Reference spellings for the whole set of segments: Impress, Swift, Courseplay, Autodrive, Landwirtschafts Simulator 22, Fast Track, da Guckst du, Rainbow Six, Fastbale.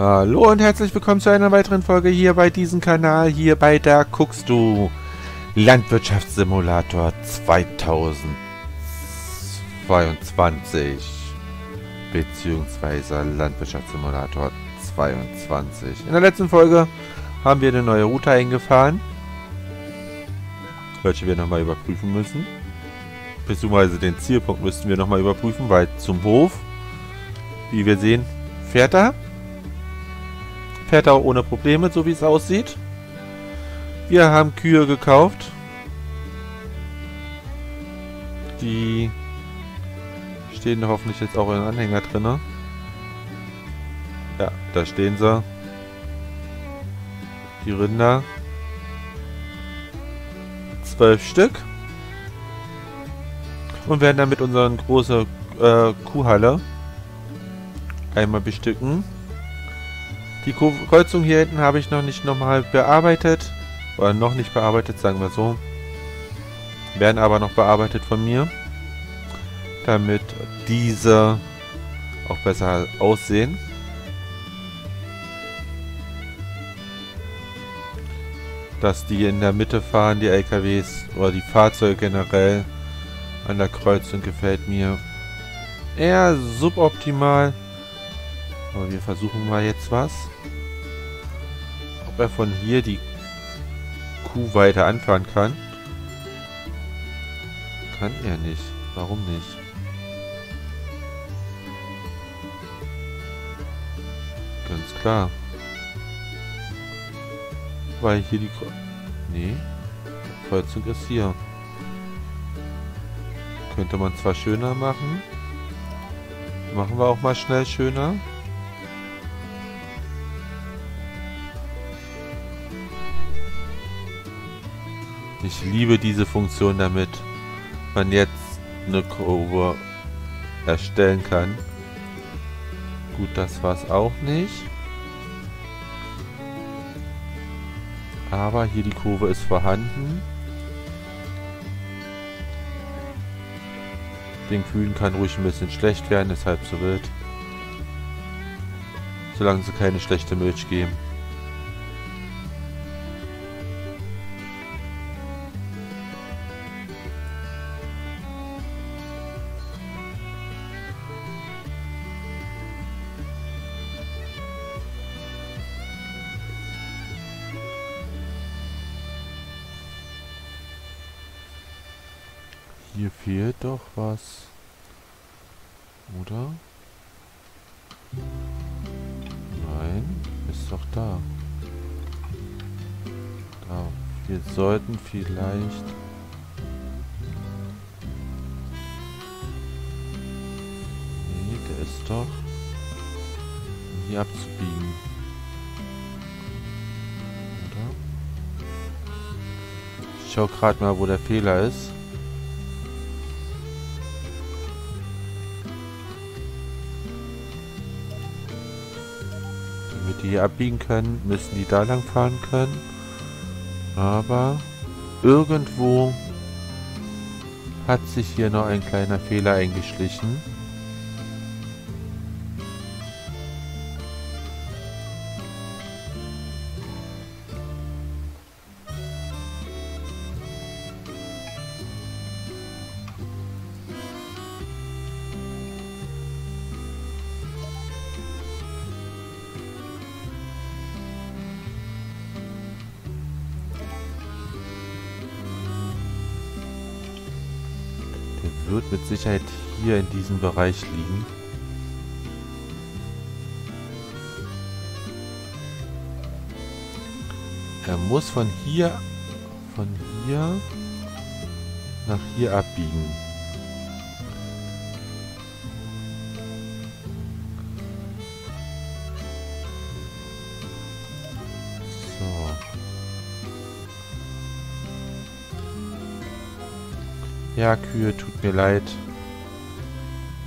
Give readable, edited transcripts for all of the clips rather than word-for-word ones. Hallo und herzlich willkommen zu einer weiteren Folge hier bei diesem Kanal, hier bei da Guckst du. Landwirtschafts Simulator 2022 beziehungsweise Landwirtschafts Simulator 22. In der letzten Folge haben wir eine neue Route eingefahren, welche wir nochmal überprüfen müssen. Beziehungsweise den Zielpunkt müssten wir nochmal überprüfen, weil zum Hof, wie wir sehen, fährt er. Fährt auch ohne Probleme, so wie es aussieht. Wir haben Kühe gekauft. Die stehen hoffentlich jetzt auch in Anhänger drin. Ja, da stehen sie. Die Rinder. 12 Stück. Und werden dann mit unseren großen Kuhhalle einmal bestücken. Die Kreuzung hier hinten habe ich noch nicht nochmal bearbeitet. Oder noch nicht bearbeitet, sagen wir so. Werden aber noch bearbeitet von mir. Damit diese auch besser aussehen. Dass die in der Mitte fahren, die LKWs oder die Fahrzeuge generell an der Kreuzung gefällt mir eher suboptimal. Aber wir versuchen mal jetzt was. Ob er von hier die Kuh weiter anfahren kann. Kann er nicht. Warum nicht? Ganz klar. Weil hier die Kreuzung... Nee. Die Kreuzung ist hier. Könnte man zwar schöner machen. Machen wir auch mal schnell schöner. Ich liebe diese Funktion, damit man jetzt eine Kurve erstellen kann. Gut, das war's auch nicht. Aber hier die Kurve ist vorhanden. Den Kühen kann ruhig ein bisschen schlecht werden, ist halb so wild. Solange sie keine schlechte Milch geben. Hier fehlt doch was, oder? Nein, ist doch da. Da. Wir sollten vielleicht... Nee, der ist doch... Hier abzubiegen. Oder? Ich schau gerade mal, wo der Fehler ist. Die hier abbiegen können, müssen die da lang fahren können, aber irgendwo hat sich hier noch ein kleiner Fehler eingeschlichen. Wird mit Sicherheit hier in diesem Bereich liegen. Er muss von hier nach hier abbiegen. Ja, Kühe, tut mir leid.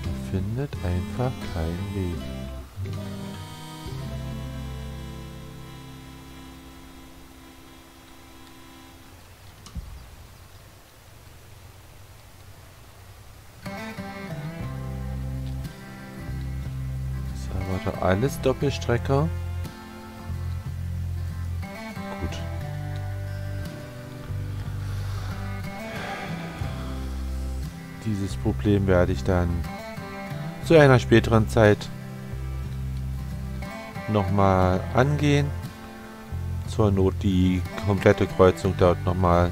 Er findet einfach keinen Weg. Das ist aber doch alles Doppelstrecke. Dieses Problem werde ich dann zu einer späteren Zeit nochmal angehen. Zur Not die komplette Kreuzung dort nochmal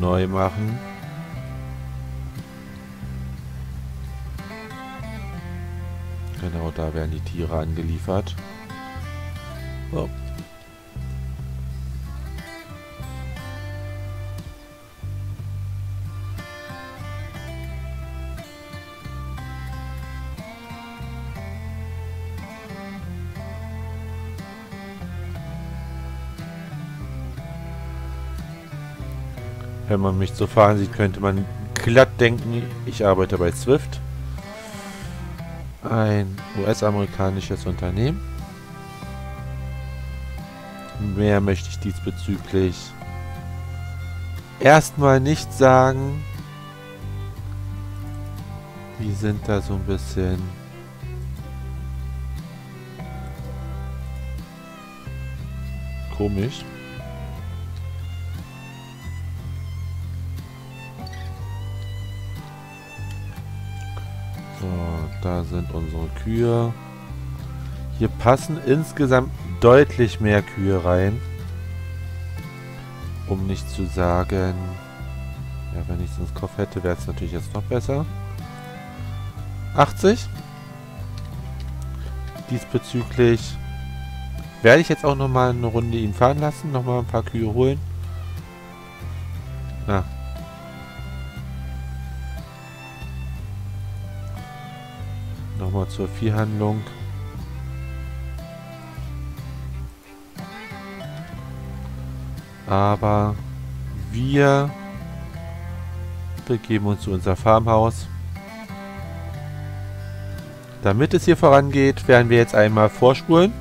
neu machen. Genau, da werden die Tiere angeliefert. So. Wenn man mich so fahren sieht, könnte man glatt denken, ich arbeite bei Swift. Ein US-amerikanisches Unternehmen. Mehr möchte ich diesbezüglich erstmal nicht sagen. Die sind da so ein bisschen komisch. Da sind unsere Kühe. Hier passen insgesamt deutlich mehr Kühe rein. Um nicht zu sagen... Ja, wenn ich es ins Kopf hätte, wäre es natürlich jetzt noch besser. 80. Diesbezüglich werde ich jetzt auch nochmal eine Runde ihn fahren lassen. Nochmal ein paar Kühe holen. Na. Nochmal zur Viehhandlung. Aber wir begeben uns zu unser Farmhaus. Damit es hier vorangeht, werden wir jetzt einmal vorspulen.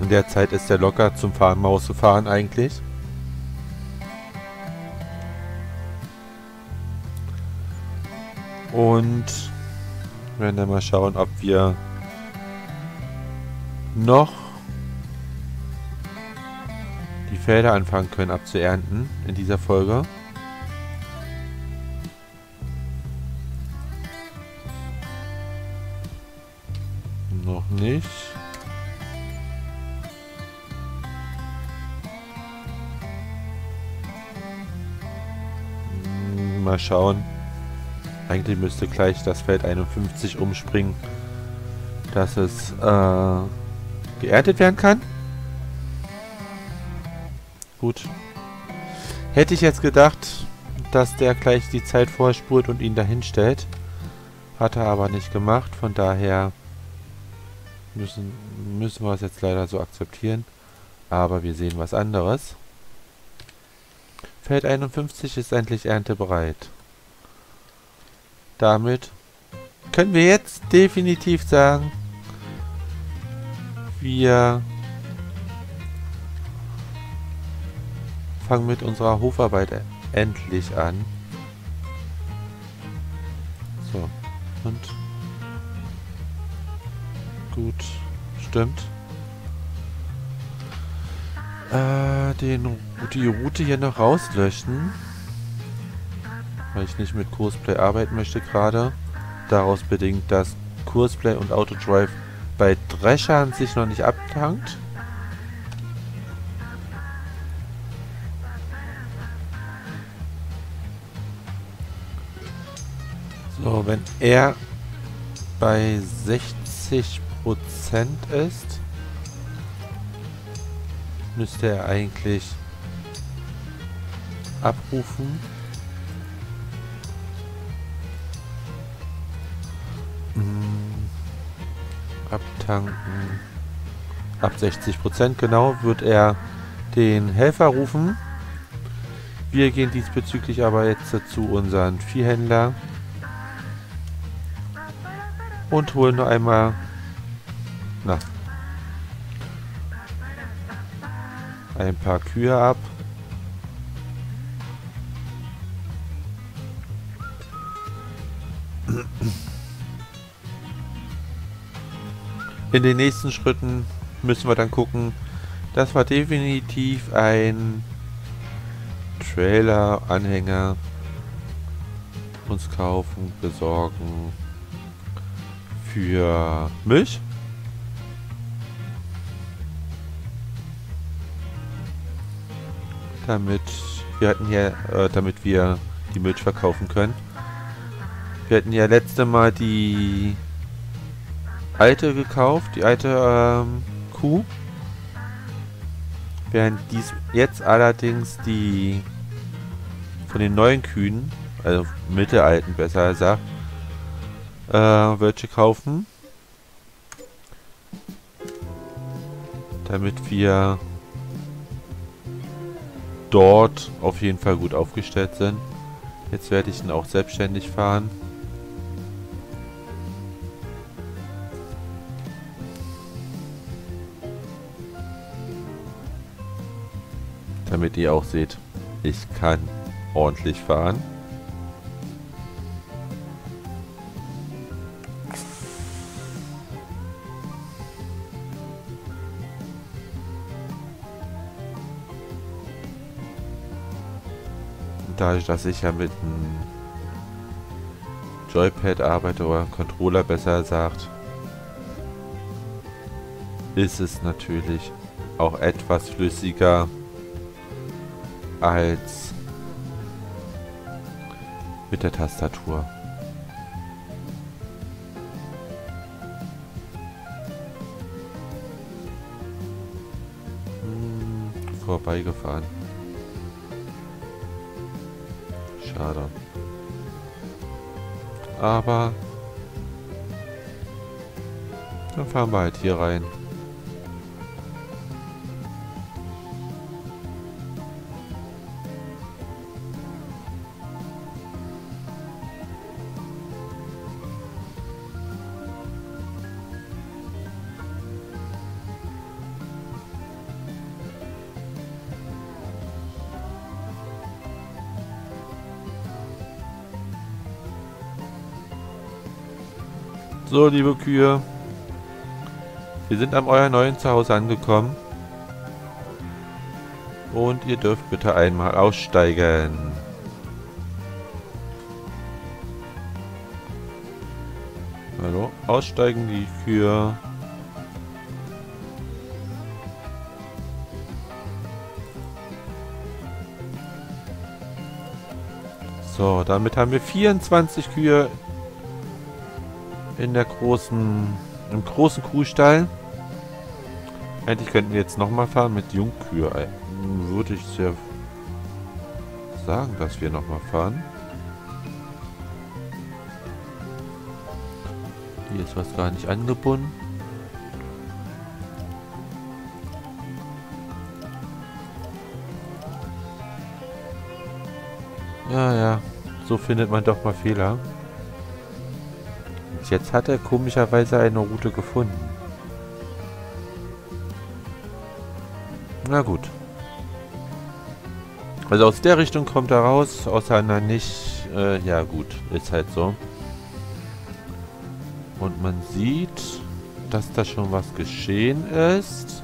In der Zeit ist er locker zum Farmhaus zu fahren eigentlich. Und wir werden dann mal schauen, ob wir noch die Felder anfangen können abzuernten in dieser Folge. Noch nicht. Mal schauen. Eigentlich müsste gleich das Feld 51 umspringen, dass es geerntet werden kann. Gut. Hätte ich jetzt gedacht, dass der gleich die Zeit vorspurt und ihn dahin stellt. Hat er aber nicht gemacht. Von daher müssen wir es jetzt leider so akzeptieren. Aber wir sehen was anderes. Feld 51 ist endlich erntebereit. Damit können wir jetzt definitiv sagen, wir fangen mit unserer Hofarbeit endlich an. So, und gut, stimmt. Die Route hier noch rauslöschen. Weil ich nicht mit Courseplay arbeiten möchte gerade. Daraus bedingt, dass Courseplay und Autodrive bei Dreschern sich noch nicht abtankt. So, wenn er bei 60% ist, müsste er eigentlich abrufen. Abtanken. Ab 60% genau wird er den Helfer rufen. Wir gehen diesbezüglich aber jetzt zu unseren Viehhändler und holen noch einmal ein paar Kühe ab. In den nächsten Schritten müssen wir dann gucken, dass wir definitiv ein Trailer, Anhänger uns kaufen, besorgen für Milch. Damit wir die Milch verkaufen können. Wir hatten ja letzte Mal die alte gekauft, die alte Kuh. Während dies jetzt allerdings die von den neuen Kühen, also mittelalten besser gesagt, welche kaufen. Damit wir dort auf jeden Fall gut aufgestellt sind. Jetzt werde ich ihn auch selbstständig fahren. Damit ihr auch seht, ich kann ordentlich fahren. Dadurch, dass ich ja mit einem Joypad arbeite oder Controller besser gesagt, ist es natürlich auch etwas flüssiger als mit der Tastatur. Vorbeigefahren. Schade. Aber dann fahren wir halt hier rein. So, liebe Kühe, wir sind an euer neuen Zuhause angekommen und ihr dürft bitte einmal aussteigen. Hallo, aussteigen die Kühe. So, damit haben wir 24 Kühe im großen Kuhstall. Eigentlich könnten wir jetzt nochmal fahren mit Jungkühe. Würde ich sehr sagen, dass wir nochmal fahren. Hier ist was gar nicht angebunden. Ja, so findet man doch mal Fehler. Jetzt hat er komischerweise eine Route gefunden. Na gut. Also aus der Richtung kommt er raus, aus der anderen nicht. Ja gut, ist halt so. Und man sieht, dass da schon was geschehen ist.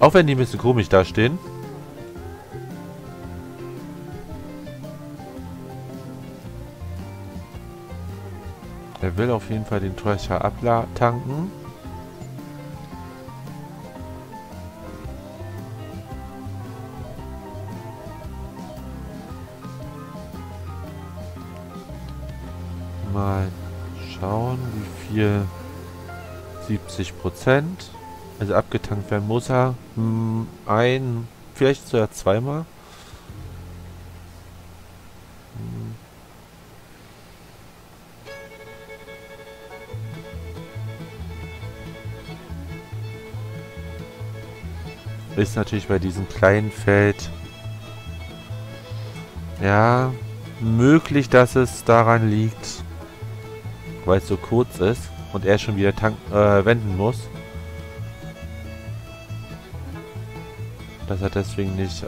Auch wenn die ein bisschen komisch dastehen. Er will auf jeden Fall den Trecher abtanken. Mal schauen, wie viel 70%. Also abgetankt werden muss er. Ein, vielleicht sogar zweimal. Ist natürlich bei diesem kleinen Feld ja möglich, dass es daran liegt, weil es so kurz ist und er schon wieder wenden muss, dass er deswegen nicht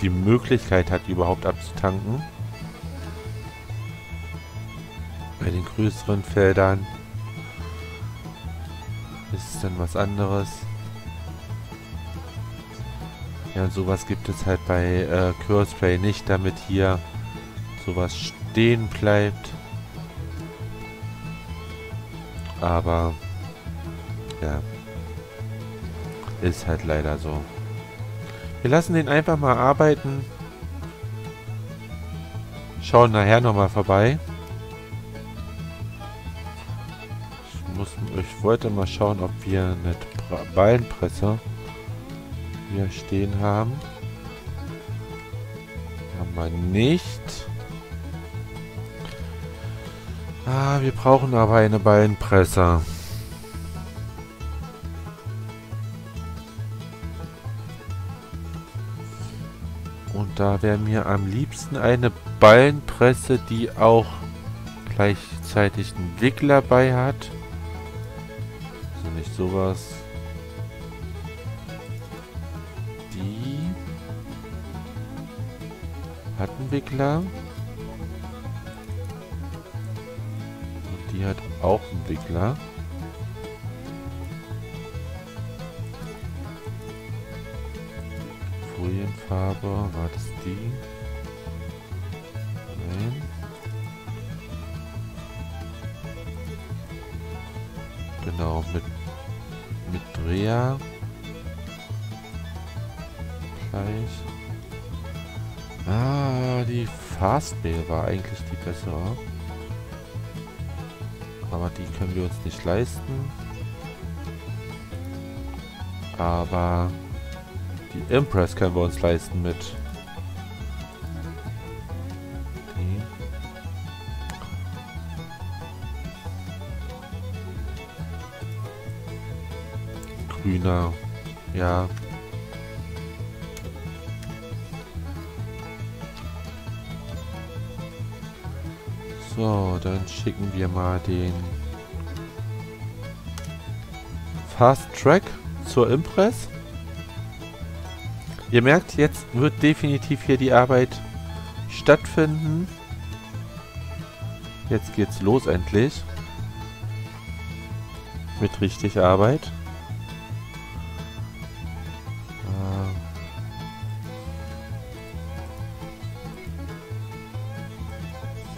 die Möglichkeit hat, überhaupt abzutanken. Bei den größeren Feldern ist es dann was anderes. Ja, und sowas gibt es halt bei Courseplay nicht, damit hier sowas stehen bleibt. Aber ja, ist halt leider so. Wir lassen den einfach mal arbeiten. Schauen nachher nochmal vorbei. Ich wollte mal schauen, ob wir eine Ballenpresse hier stehen haben. Haben wir nicht. Ah, wir brauchen aber eine Ballenpresse. Und da wäre mir am liebsten eine Ballenpresse, die auch gleichzeitig einen Wickler bei hat. Also nicht sowas. Die hat einen Wickler. Und die hat auch einen Wickler. Folienfarbe, war das die? Nein. Genau, mit Dreher. Gleich. Ah, die Fastbale war eigentlich die bessere. Aber die können wir uns nicht leisten. Aber die Impress können wir uns leisten mit. Okay. Grüner. Ja. So, dann schicken wir mal den Fast Track zur Impress. Ihr merkt, jetzt wird definitiv hier die Arbeit stattfinden. Jetzt geht's los endlich. Mit richtig Arbeit.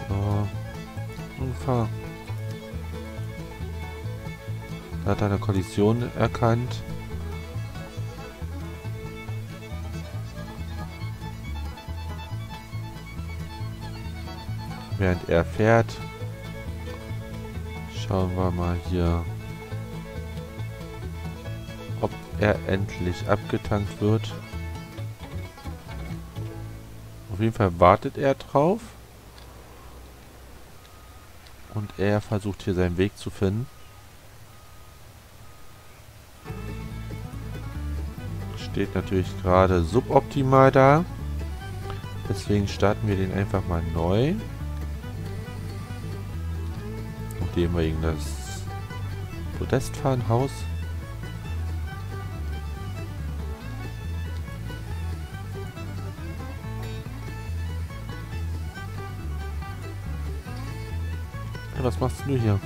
So. Unfall. Da hat er eine Kollision erkannt. Während er fährt, schauen wir mal hier, ob er endlich abgetankt wird. Auf jeden Fall wartet er drauf. Und er versucht hier seinen Weg zu finden. Steht natürlich gerade suboptimal da. Deswegen starten wir den einfach mal neu. Gehen wir gegen das Podestfahrenhaus. Ja, was machst du hier?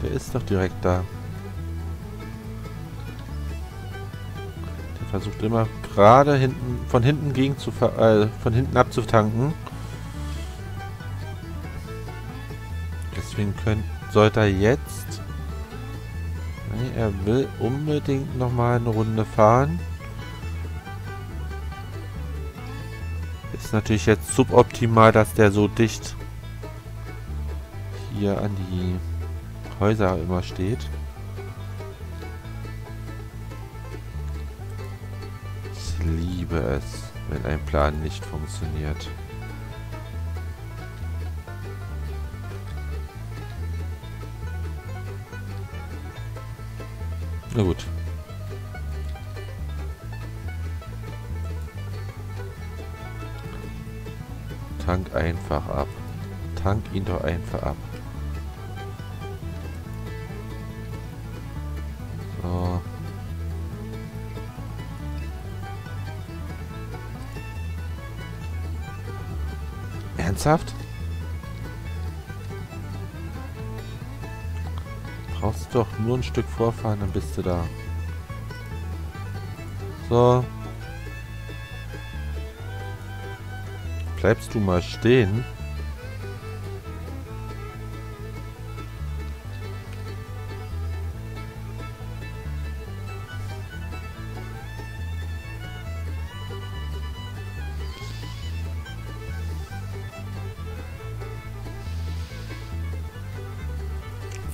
Der ist doch direkt da. Der versucht immer gerade hinten, von hinten abzutanken. Deswegen sollte er jetzt. Nee, er will unbedingt nochmal eine Runde fahren. Ist natürlich jetzt suboptimal, dass der so dicht hier an die Häuser immer steht. Ich liebe es, wenn ein Plan nicht funktioniert. Na gut. Tank einfach ab. Tank ihn doch einfach ab. So. Ernsthaft? Brauchst doch nur ein Stück vorfahren, dann bist du da. So. Bleibst du mal stehen?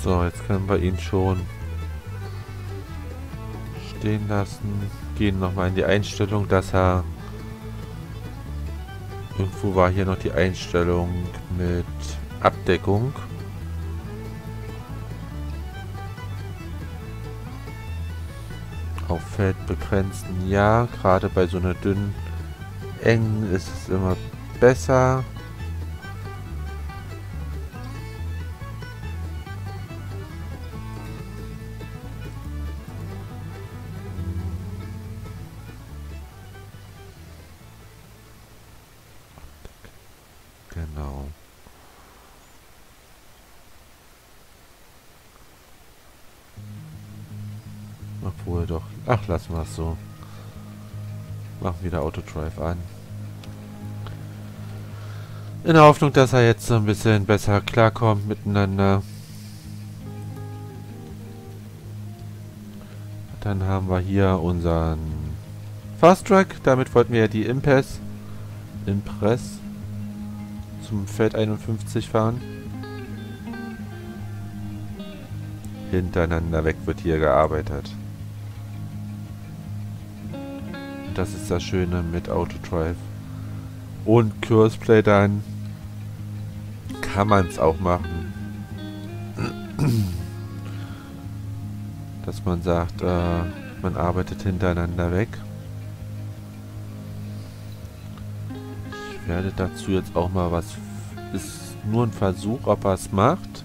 So, jetzt können wir ihn schon stehen lassen. Gehen nochmal in die Einstellung, dass er... Irgendwo war hier noch die Einstellung mit Abdeckung. Auf Feld begrenzen, ja. Gerade bei so einer dünnen, engen ist es immer besser. Genau. Obwohl doch... Ach, lassen wir es so. Machen wieder Autodrive an. In der Hoffnung, dass er jetzt so ein bisschen besser klarkommt miteinander. Dann haben wir hier unseren Fast Track. Damit wollten wir ja die Impress zum Feld 51 fahren. Hintereinander weg wird hier gearbeitet. Und das ist das Schöne mit Autodrive. Und Courseplay, dann kann man es auch machen. Dass man sagt, man arbeitet hintereinander weg. Ich werde dazu jetzt auch mal was... Ist nur ein Versuch, ob er es macht.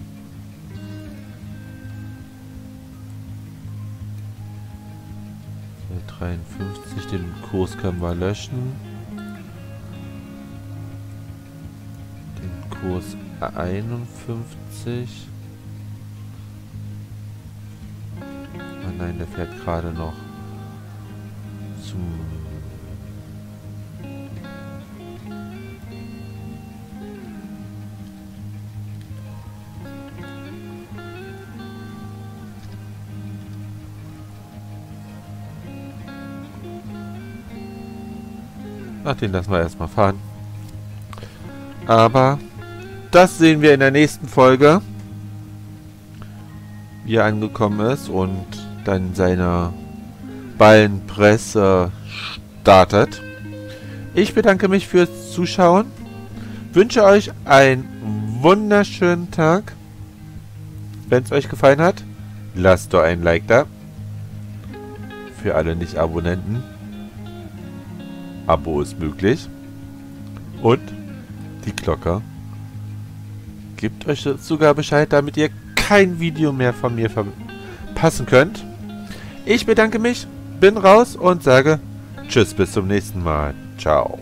Feld 53, den Kurs können wir löschen. Den Kurs 51. Oh nein, der fährt gerade noch zum... Ach, den lassen wir erstmal fahren. Aber das sehen wir in der nächsten Folge, wie er angekommen ist und dann seine Ballenpresse startet. Ich bedanke mich fürs Zuschauen. Wünsche euch einen wunderschönen Tag. Wenn es euch gefallen hat, lasst doch ein Like da. Für alle Nicht-Abonnenten. Abo ist möglich. Und die Glocke gibt euch sogar Bescheid, damit ihr kein Video mehr von mir verpassen könnt. Ich bedanke mich, bin raus und sage Tschüss, bis zum nächsten Mal. Ciao.